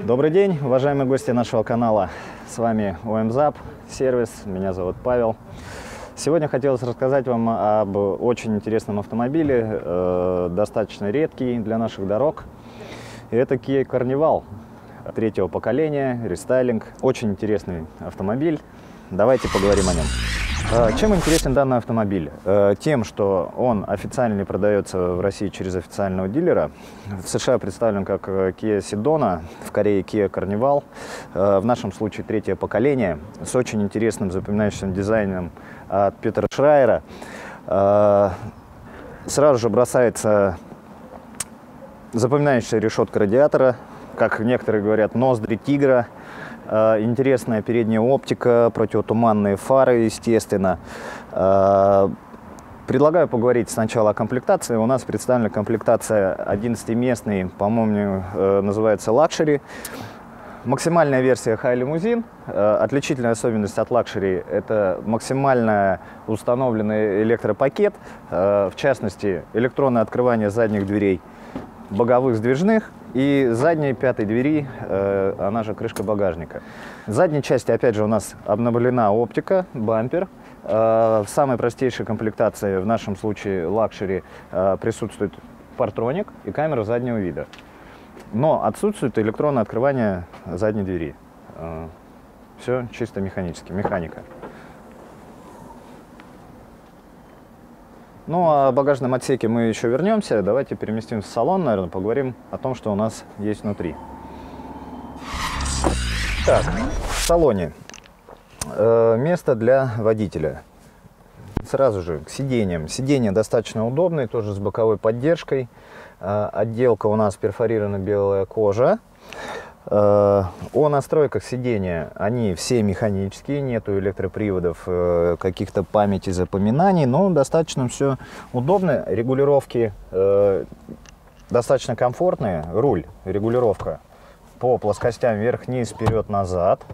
Добрый день, уважаемые гости нашего канала. С вами ОМЗАП, сервис. Меня зовут Павел. Сегодня хотелось рассказать вам об очень интересном автомобиле, достаточно редкий для наших дорог. И это Kia Carnival третьего поколения, рестайлинг. Очень интересный автомобиль. Давайте поговорим о нем. Чем интересен данный автомобиль? Тем, что он официально продается в России через официального дилера. В США представлен как Kia Sedona, в Корее Kia Carnival. В нашем случае третье поколение с очень интересным запоминающимся дизайном от Петера Шрайера. Сразу же бросается запоминающая решетка радиатора, как некоторые говорят, ноздри тигра. Интересная передняя оптика, противотуманные фары, естественно. Предлагаю поговорить сначала о комплектации. У нас представлена комплектация 11-местный, по-моему, называется Luxury. Максимальная версия High Limousine. Отличительная особенность от Luxury – это максимально установленный электропакет, в частности, электронное открывание задних дверей, боковых сдвижных и задней пятой двери, она же крышка багажника. В задней части, опять же, у нас обновлена оптика, бампер. В самой простейшей комплектации, в нашем случае Luxury, присутствует партроник и камера заднего вида. Но отсутствует электронное открывание задней двери. Все чисто механически, механика. Ну, о багажном отсеке мы еще вернемся. Давайте переместимся в салон, наверное, поговорим о том, что у нас есть внутри. Так, в салоне место для водителя. Сразу же к сиденьям. Сиденья достаточно удобные, тоже с боковой поддержкой. Отделка у нас перфорирована белая кожа. О настройках сидения. Они все механические, нету электроприводов, каких-то памяти, запоминаний, но достаточно все удобно. Регулировки достаточно комфортные. Руль, регулировка по плоскостям вверх, вниз, вперед, назад.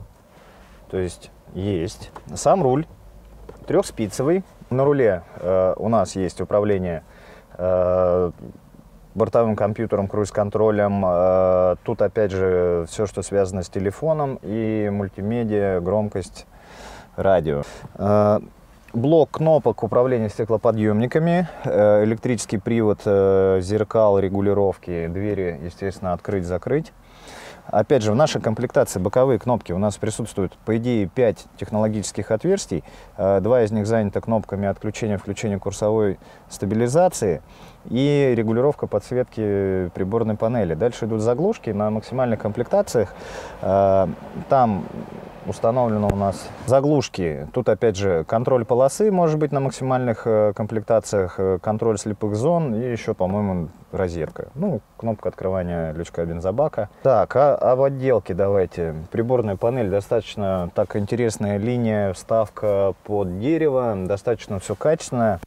То есть есть. Сам руль трехспицевый. На руле у нас есть управление бортовым компьютером, круиз-контролем. Тут, опять же, все, что связано с телефоном и мультимедиа, громкость, радио. Блок кнопок управления стеклоподъемниками, электрический привод, зеркал, регулировки, двери, естественно, открыть-закрыть. Опять же, в нашей комплектации боковые кнопки у нас присутствуют, по идее, 5 технологических отверстий. 2 из них заняты кнопками отключения-включения курсовой стабилизации и регулировка подсветки приборной панели. Дальше идут заглушки на максимальных комплектациях. Там установлены у нас заглушки. Тут, опять же, контроль полосы может быть на максимальных комплектациях, контроль слепых зон и еще, по-моему, розетка. Ну, кнопка открывания лючка бензобака. Так, об отделке давайте. Приборная панель достаточно так интересная линия, вставка под дерево, достаточно все качественное.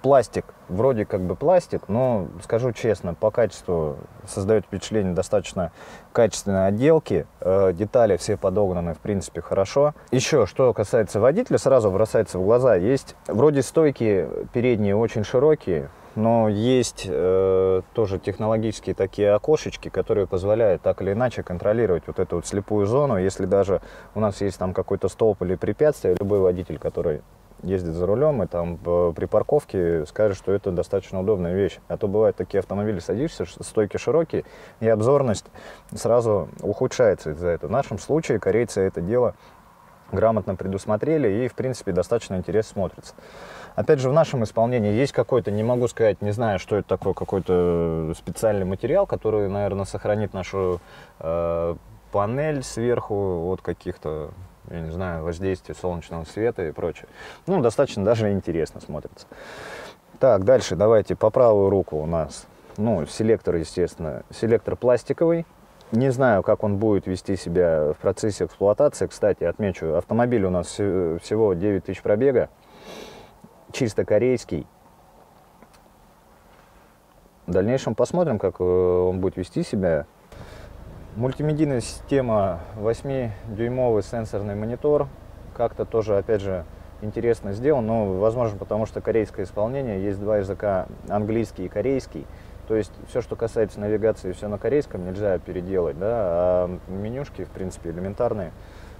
Пластик, вроде как бы пластик, но скажу честно, по качеству создает впечатление достаточно качественной отделки. Детали все подогнаны, в принципе, хорошо. Еще, что касается водителя, сразу бросается в глаза. Есть вроде стойки передние очень широкие, но есть тоже технологические такие окошечки, которые позволяют так или иначе контролировать вот эту вот слепую зону. Если даже у нас есть там какой-то столб или препятствие, любой водитель, который ездит за рулем и там при парковке, скажет, что это достаточно удобная вещь. А то бывают такие автомобили, садишься, стойки широкие, и обзорность сразу ухудшается из-за этого. В нашем случае корейцы это дело грамотно предусмотрели и, в принципе, достаточно интересно смотрится. Опять же, в нашем исполнении есть какой-то, не могу сказать, не знаю, что это такое, какой-то специальный материал, который, наверное, сохранит нашу панель сверху от каких-то, я не знаю, воздействие солнечного света и прочее. Ну, достаточно даже интересно смотрится. Так, дальше давайте по правую руку у нас, ну, селектор, естественно, селектор пластиковый. Не знаю, как он будет вести себя в процессе эксплуатации. Кстати, отмечу, автомобиль у нас всего 9000 пробега, чисто корейский. В дальнейшем посмотрим, как он будет вести себя. Мультимедийная система, 8-дюймовый сенсорный монитор. Как-то тоже, опять же, интересно сделан. Но, возможно, потому что корейское исполнение. Есть два языка, английский и корейский. То есть все, что касается навигации, все на корейском, нельзя переделать, да? А менюшки, в принципе, элементарные,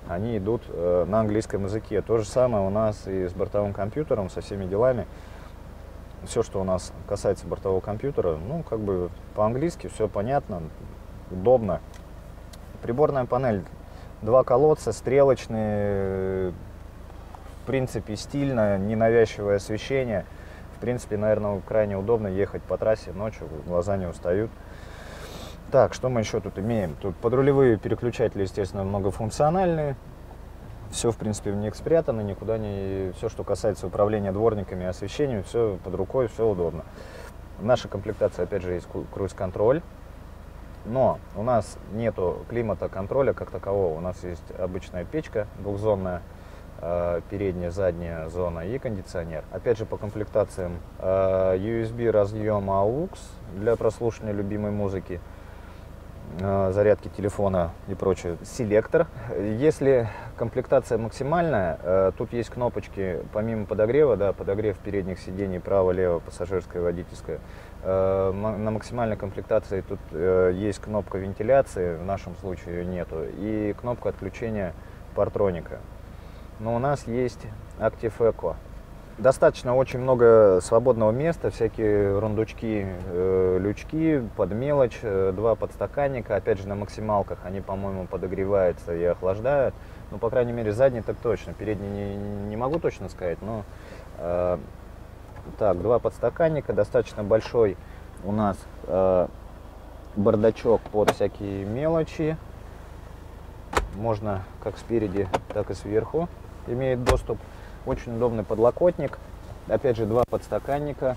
они идут на английском языке. То же самое у нас и с бортовым компьютером, со всеми делами. Все, что у нас касается бортового компьютера, ну, как бы по-английски все понятно, удобно. Приборная панель, два колодца, стрелочные, в принципе, стильно, ненавязчивое освещение. В принципе, наверное, крайне удобно ехать по трассе ночью, глаза не устают. Так, что мы еще тут имеем? Тут подрулевые переключатели, естественно, многофункциональные. Все, в принципе, в них спрятано, никуда не... Все, что касается управления дворниками и освещением, все под рукой, все удобно. В нашей комплектации, опять же, есть круиз-контроль. Но у нас нету климата-контроля как такового. У нас есть обычная печка двухзонная, передняя, задняя зона и кондиционер. Опять же, по комплектациям USB разъем AUX для прослушивания любимой музыки, зарядки телефона и прочее, селектор. Если комплектация максимальная, тут есть кнопочки помимо подогрева, да, подогрев передних сидений, право-лево, пассажирское, водительское. На максимальной комплектации тут есть кнопка вентиляции, в нашем случае ее нету, и кнопка отключения партроника. Но у нас есть Active Eco. Достаточно очень много свободного места, всякие рундучки, лючки, под мелочь, два подстаканника. Опять же, на максималках они, по-моему, подогреваются и охлаждают. Ну, по крайней мере, задний так точно. Передний не могу точно сказать, но... Так, два подстаканника, достаточно большой у нас бардачок под всякие мелочи. Можно как спереди, так и сверху имеет доступ. Очень удобный подлокотник. Опять же, два подстаканника.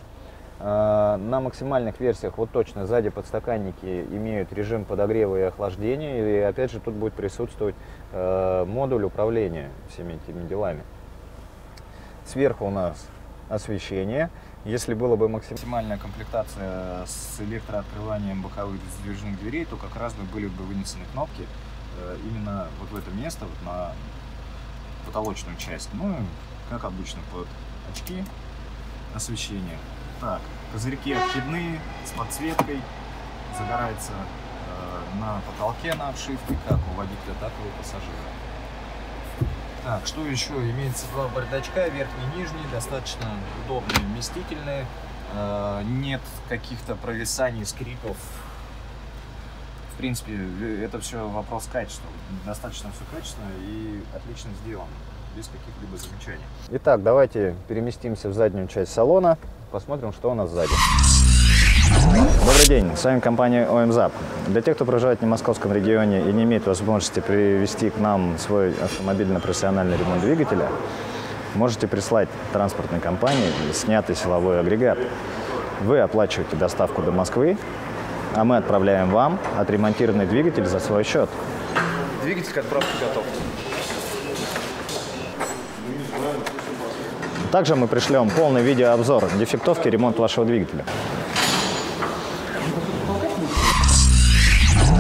На максимальных версиях, вот точно, сзади подстаканники имеют режим подогрева и охлаждения. И опять же, тут будет присутствовать модуль управления всеми этими делами. Сверху у нас освещение. Если была бы максимальная комплектация с электрооткрыванием боковых сдвижных дверей, то как раз бы были бы вынесены кнопки именно вот в это место, вот на потолочную часть. Ну, как обычно, под очки освещение. Так, козырьки откидные, с подсветкой, загорается на потолке, на обшивке, как у водителя, так и у пассажира. Так, что еще? Имеется два бардачка, верхний и нижний, достаточно удобные, вместительные, нет каких-то провисаний, скрипов. В принципе, это все вопрос качества. Достаточно все качественно и отлично сделано, без каких-либо замечаний. Итак, давайте переместимся в заднюю часть салона, посмотрим, что у нас сзади. Добрый день, с вами компания ОМЗАП. Для тех, кто проживает в немосковском регионе и не имеет возможности привезти к нам свой автомобиль на профессиональный ремонт двигателя, можете прислать транспортной компании снятый силовой агрегат. Вы оплачиваете доставку до Москвы, а мы отправляем вам отремонтированный двигатель за свой счет. Двигатель к отправке готов. Также мы пришлем полный видеообзор дефектовки и ремонт вашего двигателя.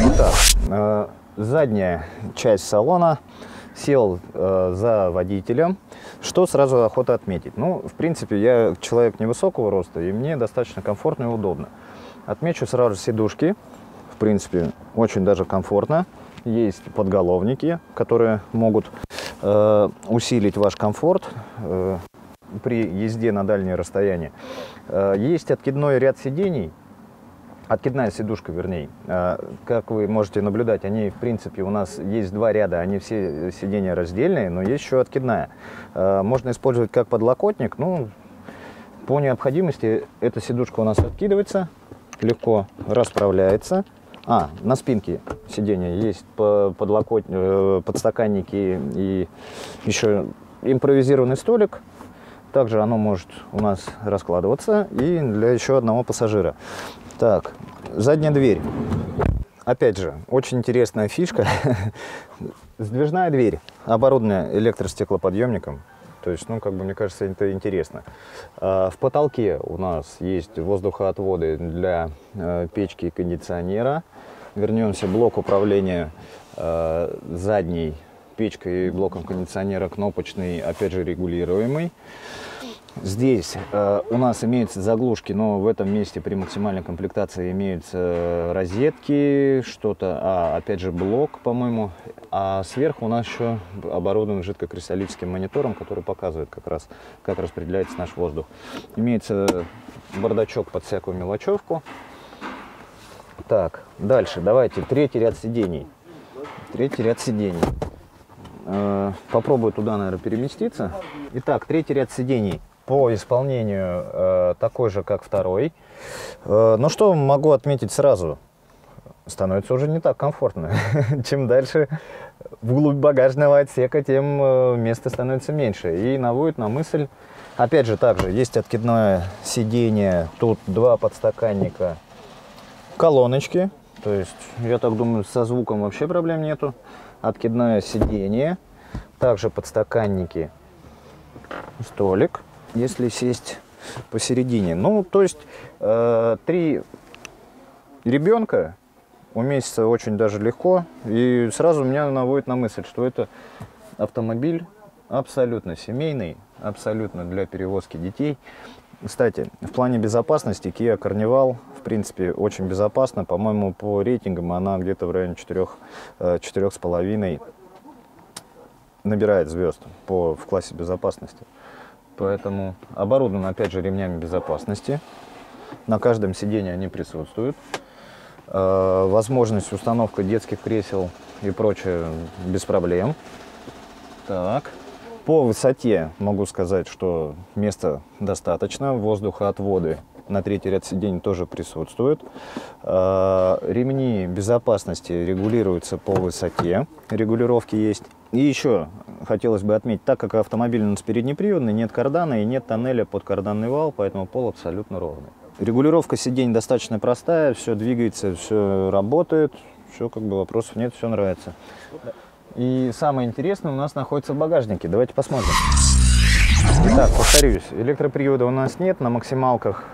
Итак, задняя часть салона. Сел за водителем. Что сразу охота отметить? Ну, в принципе, я человек невысокого роста, и мне достаточно комфортно и удобно. Отмечу сразу же сидушки, в принципе, очень даже комфортно. Есть подголовники, которые могут усилить ваш комфорт при езде на дальние расстояния. Есть откидной ряд сидений, откидная сидушка, вернее. Как вы можете наблюдать, они, в принципе, у нас есть два ряда, они все сидения раздельные, но есть еще откидная. Можно использовать как подлокотник, ну, по необходимости эта сидушка у нас откидывается. Легко расправляется. На спинке сиденья есть подстаканники и еще импровизированный столик. Также оно может у нас раскладываться и для еще одного пассажира. Так, задняя дверь. Опять же, очень интересная фишка. Сдвижная дверь, оборудованная электростеклоподъемником. То есть, ну, как бы, мне кажется, это интересно. В потолке у нас есть воздухоотводы для печки и кондиционера. Вернемся в блок управления задней печкой и блоком кондиционера, кнопочный, опять же, регулируемый. Здесь у нас имеются заглушки, но в этом месте при максимальной комплектации имеются розетки, что-то, опять же, блок, по-моему. А сверху у нас еще оборудован жидкокристаллическим монитором, который показывает как раз, как распределяется наш воздух. Имеется бардачок под всякую мелочевку. Так, дальше, давайте, третий ряд сидений. Третий ряд сидений. Попробую туда, наверное, переместиться. Итак, третий ряд сидений. По исполнению такой же, как второй. Но что могу отметить сразу? Становится уже не так комфортно. Чем дальше вглубь багажного отсека, тем места становится меньше. И наводит на мысль. Опять же, также есть откидное сиденье. Тут два подстаканника, колоночки. То есть, я так думаю, со звуком вообще проблем нету. Откидное сиденье. Также подстаканники. Столик. Если сесть посередине. Ну, то есть, три ребенка уместится очень даже легко. И сразу меня наводит на мысль, что это автомобиль абсолютно семейный, абсолютно для перевозки детей. Кстати, в плане безопасности Kia Carnival, в принципе, очень безопасна. По-моему, по рейтингам она где-то в районе 4-4,5 набирает звезд в классе безопасности. Поэтому оборудован, опять же, ремнями безопасности. На каждом сиденье они присутствуют. Возможность установки детских кресел и прочее без проблем. Так. По высоте могу сказать, что места достаточно. Воздухоотводы на третий ряд сидений тоже присутствуют. Ремни безопасности регулируются по высоте. Регулировки есть. И еще хотелось бы отметить, так как автомобиль у нас переднеприводный, нет кардана и нет тоннеля под карданный вал, поэтому пол абсолютно ровный. Регулировка сидений достаточно простая, все двигается, все работает, все, как бы, вопросов нет, все нравится. И самое интересное у нас находится в багажнике, давайте посмотрим. Итак, повторюсь, электропривода у нас нет, на максималках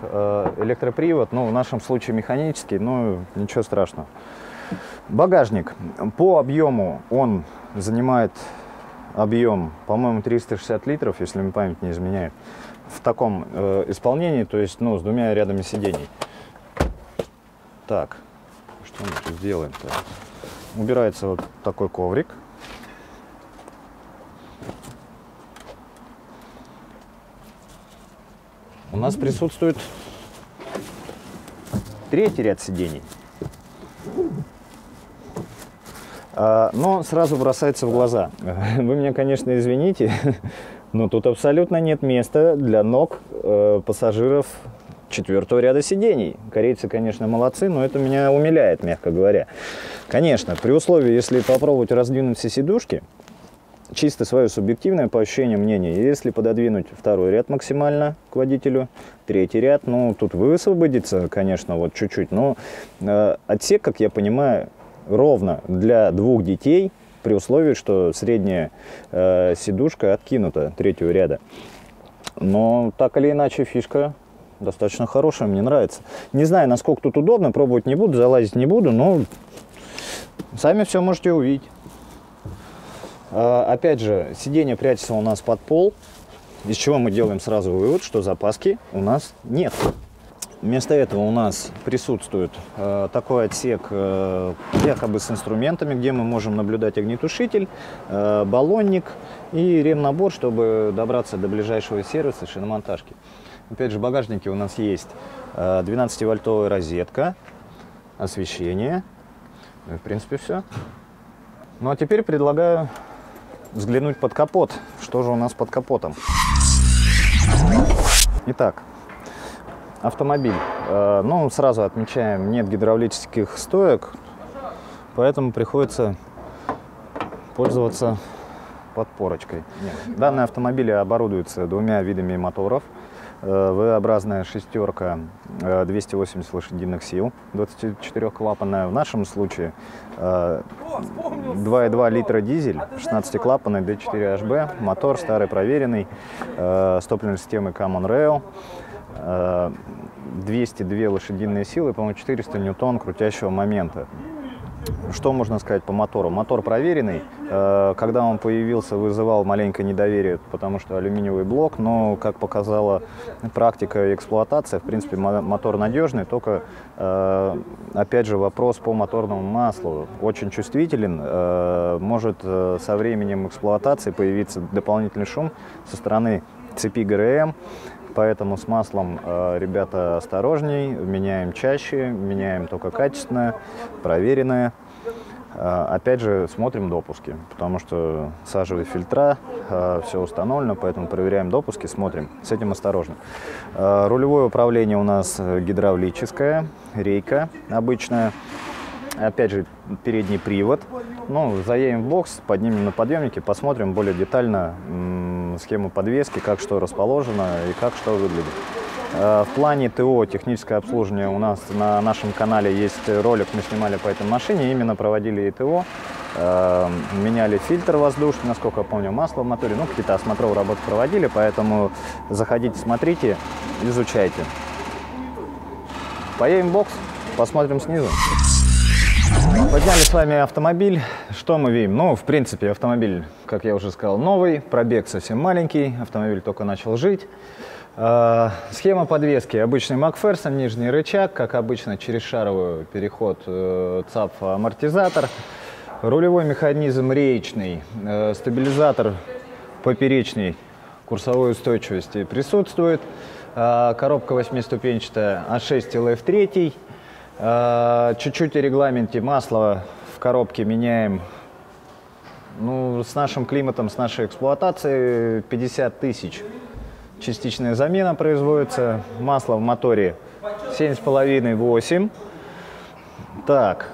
электропривод, ну, в нашем случае механический, но ничего страшного. Багажник. По объему он занимает объем, по-моему, 360 литров, если мне память не изменяет, в таком исполнении, то есть, ну, с двумя рядами сидений. Так, что мы тут сделаем-то? Убирается вот такой коврик. У нас присутствует третий ряд сидений. Но сразу бросается в глаза. Вы меня, конечно, извините, но тут абсолютно нет места для ног пассажиров четвертого ряда сидений. Корейцы, конечно, молодцы, но это меня умиляет, мягко говоря. Конечно, при условии, если попробовать раздвинуть все сидушки, чисто свое субъективное по ощущениям мнения, если пододвинуть второй ряд максимально к водителю, третий ряд, ну, тут высвободится, конечно, вот чуть-чуть, но отсек, как я понимаю, ровно для двух детей, при условии, что средняя сидушка откинута третьего ряда. Но так или иначе фишка достаточно хорошая, мне нравится. Не знаю, насколько тут удобно, пробовать не буду, залазить не буду, но сами все можете увидеть. Опять же, сиденье прячется у нас под пол, из чего мы делаем сразу вывод, что запаски у нас нет. Вместо этого у нас присутствует такой отсек якобы с инструментами, где мы можем наблюдать огнетушитель, баллонник и ремнабор, чтобы добраться до ближайшего сервиса шиномонтажки. Опять же, в багажнике у нас есть 12-вольтовая розетка, освещение, ну и, в принципе, все. Ну а теперь предлагаю взглянуть под капот, что же у нас под капотом. Итак. Автомобиль. Ну, сразу отмечаем, нет гидравлических стоек, поэтому приходится пользоваться подпорочкой. Данные автомобили оборудуются двумя видами моторов. V-образная шестерка, 280 лошадиных сил, 24-клапанная. В нашем случае 2,2 литра дизель, 16-клапанный D4HB, мотор старый проверенный, с топливной системой Common Rail, 202 лошадиные силы, по-моему, 400 ньютон крутящего момента. Что можно сказать по мотору? Мотор проверенный. Когда он появился, вызывал маленькое недоверие, потому что алюминиевый блок, но, как показала практика и эксплуатация, в принципе, мотор надежный, только, опять же, вопрос по моторному маслу. Очень чувствителен, может со временем эксплуатации появиться дополнительный шум со стороны цепи ГРМ. Поэтому с маслом, ребята, осторожней, меняем чаще, меняем только качественное, проверенное. Опять же, смотрим допуски, потому что сажевые фильтра, все установлено, поэтому проверяем допуски, смотрим. С этим осторожно. Рулевое управление у нас гидравлическое, рейка обычная. Опять же, передний привод. Ну, заедем в бокс, поднимем на подъемнике, посмотрим более детально схему подвески, как что расположено и как что выглядит. В плане ТО, техническое обслуживание, у нас на нашем канале есть ролик, мы снимали по этой машине, именно проводили ТО, меняли фильтр воздушный, насколько я помню, масло в моторе, ну, какие-то осмотровые работы проводили, поэтому заходите, смотрите, изучайте. Поедем в бокс, посмотрим снизу. Подняли с вами автомобиль. Что мы видим? Ну, в принципе, автомобиль, как я уже сказал, новый, пробег совсем маленький, автомобиль только начал жить. Схема подвески. Обычный Макферсон, нижний рычаг, как обычно, через шаровую переход ЦАП-амортизатор. Рулевой механизм реечный, стабилизатор поперечный, курсовой устойчивости присутствует. Коробка 8-ступенчатая, А6ЛФ-3. Чуть-чуть о регламенте. Масло в коробке меняем, ну, с нашим климатом, с нашей эксплуатацией 50 тысяч. Частичная замена производится. Масло в моторе 7,5-8. Так,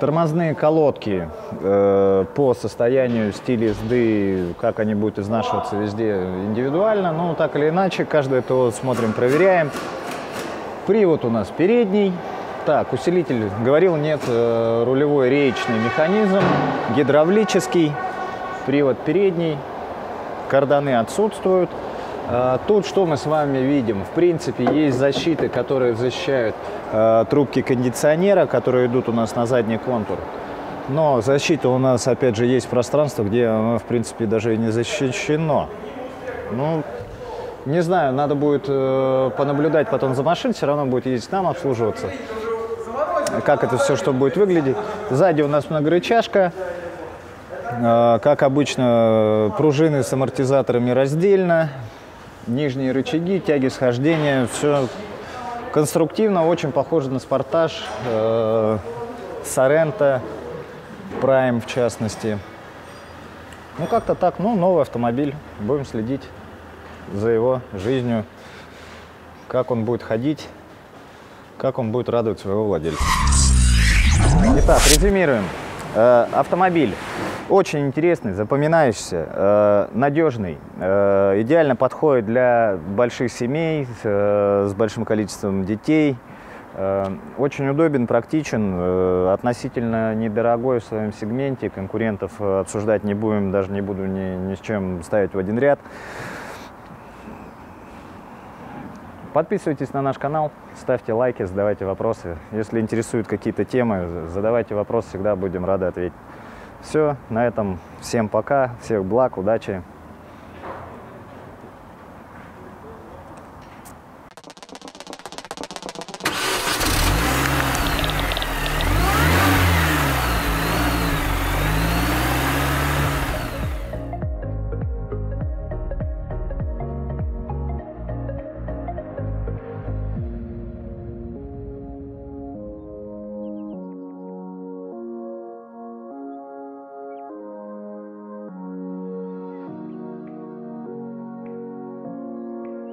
тормозные колодки по состоянию, стиле езды, как они будут изнашиваться, везде индивидуально. Но так или иначе, каждое ТО смотрим, проверяем. Привод у нас передний. Так, усилитель, говорил, нет, рулевой реечный механизм, гидравлический, привод передний, карданы отсутствуют. Тут что мы с вами видим? В принципе, есть защиты, которые защищают трубки кондиционера, которые идут у нас на задний контур. Но защита у нас, опять же, есть пространство, где оно, в принципе, даже и не защищено. Ну, не знаю, надо будет понаблюдать потом за машиной, все равно будет ездить нам, обслуживаться. Как это все, что будет выглядеть. Сзади у нас многорычажка. Как обычно, пружины с амортизаторами раздельно. Нижние рычаги, тяги схождения. Все конструктивно, очень похоже на Спартаж, Соренто, Прайм в частности. Ну, как-то так. Ну, новый автомобиль. Будем следить за его жизнью. Как он будет ходить, как он будет радовать своего владельца. Итак, резюмируем. Автомобиль очень интересный, запоминающийся, надежный, идеально подходит для больших семей с большим количеством детей. Очень удобен, практичен, относительно недорогой в своем сегменте. Конкурентов обсуждать не будем, даже не буду ни с чем ставить в один ряд. Подписывайтесь на наш канал, ставьте лайки, задавайте вопросы. Если интересуют какие-то темы, задавайте вопросы, всегда будем рады ответить. Все, на этом всем пока, всех благ, удачи.